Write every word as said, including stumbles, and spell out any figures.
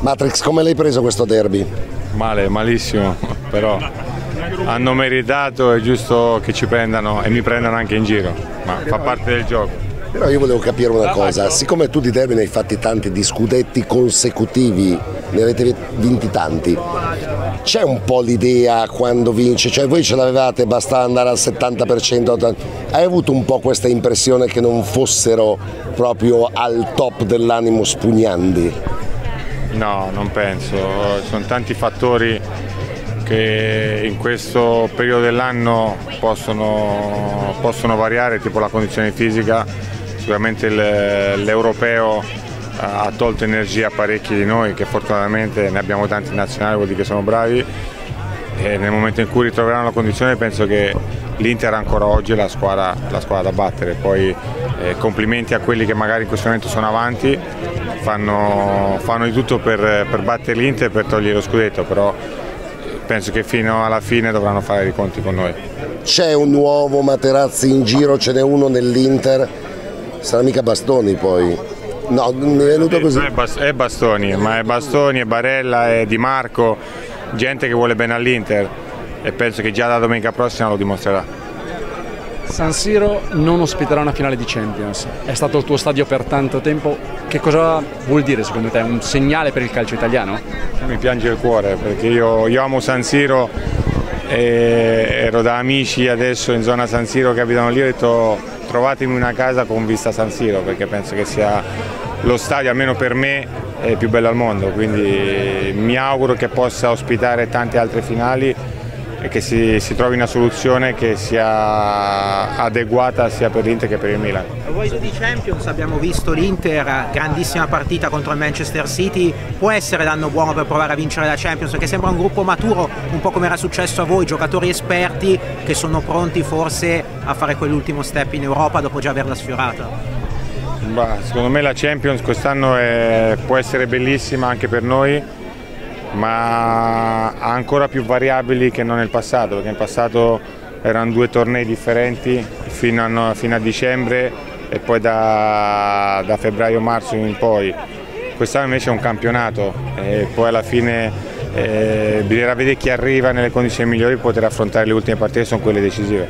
Matrix, come l'hai preso questo derby? Male, malissimo, però hanno meritato, è giusto che ci prendano e mi prendano anche in giro, ma fa parte del gioco. Però io volevo capire una cosa, siccome tu di derby ne hai fatti tanti, di scudetti consecutivi, ne avete vinti tanti, c'è un po' l'idea quando vince, cioè voi ce l'avevate, basta andare al settanta per cento, hai avuto un po' questa impressione che non fossero proprio al top dell'animo spugnandi? No, non penso, sono tanti fattori che in questo periodo dell'anno possono, possono variare, tipo la condizione fisica. Sicuramente l'europeo ha tolto energia a parecchi di noi, che fortunatamente ne abbiamo tanti nazionali, vuol dire che sono bravi, e nel momento in cui ritroveranno la condizione penso che l'Inter ancora oggi è la squadra, la squadra da battere. Poi eh, complimenti a quelli che magari in questo momento sono avanti, fanno, fanno di tutto per, per battere l'Inter e per togliere lo scudetto, però penso che fino alla fine dovranno fare i conti con noi. C'è un nuovo Materazzi in giro, ce n'è uno nell'Inter, sarà mica Bastoni poi? No, mi è venuto così. È Bastoni, ma è Bastoni, è Barella, è Di Marco, gente che vuole bene all'Inter e penso che già da domenica prossima lo dimostrerà. San Siro non ospiterà una finale di Champions, è stato il tuo stadio per tanto tempo, che cosa vuol dire secondo te? È un segnale per il calcio italiano? Mi piange il cuore perché io, io amo San Siro, e ero da amici adesso in zona San Siro che abitano lì, ho detto trovatemi una casa con vista San Siro perché penso che sia lo stadio, almeno per me, è più bello al mondo, quindi mi auguro che possa ospitare tante altre finali e che si, si trovi una soluzione che sia adeguata sia per l'Inter che per il Milan. A proposito di Champions, abbiamo visto l'Inter, grandissima partita contro il Manchester City, può essere l'anno buono per provare a vincere la Champions perché sembra un gruppo maturo, un po' come era successo a voi, giocatori esperti che sono pronti forse a fare quell'ultimo step in Europa dopo già averla sfiorata? Bah, secondo me la Champions quest'anno può essere bellissima anche per noi, ma ha ancora più variabili che non nel passato, perché nel passato erano due tornei differenti fino a, no, fino a dicembre e poi da, da febbraio-marzo in poi. Quest'anno invece è un campionato e poi alla fine eh, bisognerà vedere chi arriva nelle condizioni migliori per poter affrontare le ultime partite, sono quelle decisive.